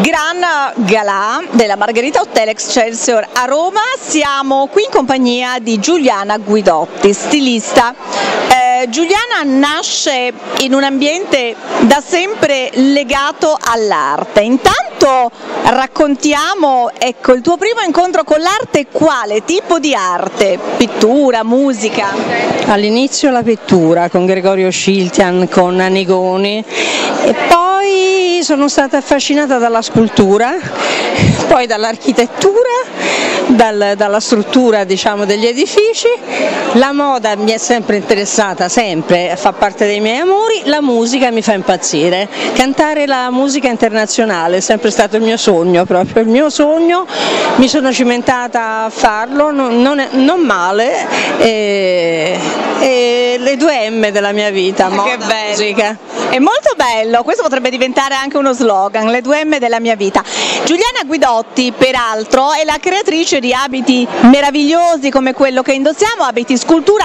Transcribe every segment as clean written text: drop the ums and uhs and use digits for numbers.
Gran Galà della Margherita Hotel Excelsior a Roma. Siamo qui in compagnia di Giuliana Guidotti, stilista. Giuliana nasce in un ambiente da sempre legato all'arte. Intanto raccontiamo, ecco, il tuo primo incontro con l'arte. Quale tipo di arte? Pittura, musica? All'inizio la pittura con Gregorio Schiltian, con Anigoni, e poi sono stata affascinata dalla scultura, poi dall'architettura, dalla struttura, diciamo, degli edifici. La moda mi è sempre interessata, sempre, fa parte dei miei amori. La musica mi fa impazzire, cantare la musica internazionale è sempre stato il mio sogno, proprio il mio sogno. Mi sono cimentata a farlo, non male, e le due M della mia vita, moda, che bello. Musica. È molto bello, questo potrebbe diventare anche uno slogan, le due M della mia vita. Giuliana Guidotti, peraltro, è la creatrice di abiti meravigliosi come quello che indossiamo, abiti scultura,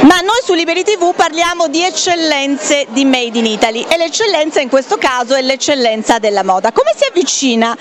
ma noi su Liberi TV parliamo di eccellenze di Made in Italy, e l'eccellenza in questo caso è l'eccellenza della moda. Come si avvicina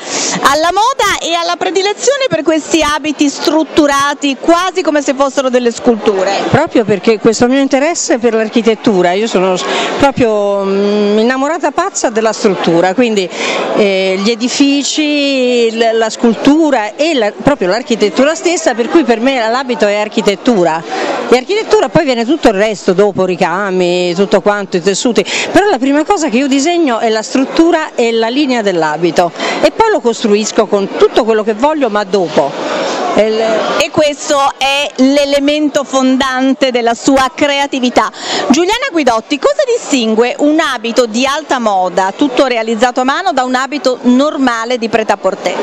alla moda e alla predilezione per questi abiti strutturati quasi come se fossero delle sculture? Proprio perché questo mio interesse per l'architettura, io sono proprio innamorata pazza della struttura, quindi gli edifici, la scultura e proprio l'architettura stessa, per cui per me l'abito è architettura, e architettura poi viene tutto il resto dopo, ricami, tutto quanto, i tessuti, però la prima cosa che io disegno è la struttura e la linea dell'abito, e poi lo costruisco con tutto quello che voglio, ma dopo. E questo è l'elemento fondante della sua creatività. Giuliana Guidotti, cosa distingue un abito di alta moda, tutto realizzato a mano, da un abito normale di prêt-à-porter,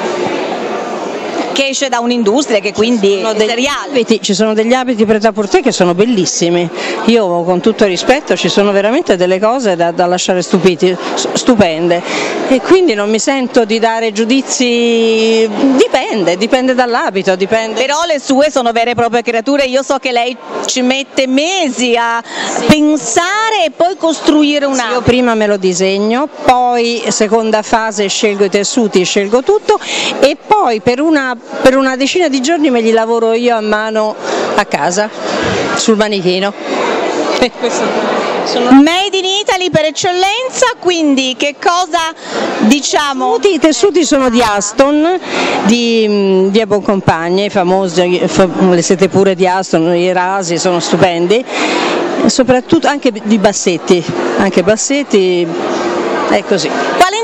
che esce da un'industria, che quindi è materiale? Ci sono degli abiti prêt-à-porter che sono bellissimi, io con tutto il rispetto, ci sono veramente delle cose da lasciare stupende, e quindi non mi sento di dare giudizi, dipende dall'abito, dipende. Però le sue sono vere e proprie creature, io so che lei ci mette mesi a pensare e poi costruire un abito. Io prima me lo disegno, poi seconda fase scelgo i tessuti, scelgo tutto, e poi per una decina di giorni me li lavoro io a mano a casa, sul manichino. Made in Italy per eccellenza, quindi che cosa diciamo? I tessuti sono di Aston, di Boncompagni, famosi, le sete pure di Aston, i rasi sono stupendi, e soprattutto anche di Bassetti, è così. Quale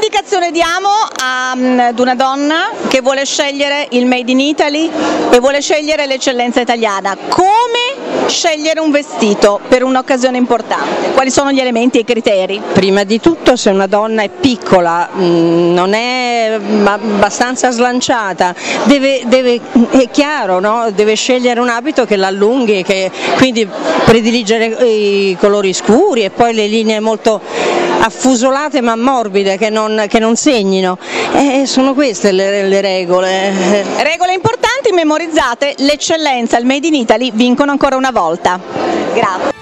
diamo ad una donna che vuole scegliere il Made in Italy e vuole scegliere l'eccellenza italiana? Come scegliere un vestito per un'occasione importante? Quali sono gli elementi e i criteri? Prima di tutto, se una donna è piccola, non è abbastanza slanciata, è chiaro, no? Deve scegliere un abito che l'allunghi, quindi prediligere i colori scuri e poi le linee molto affusolate ma morbide, che non segnino. Sono queste le regole. Regole importanti, memorizzate, l'eccellenza, il Made in Italy vincono ancora una volta. Grazie.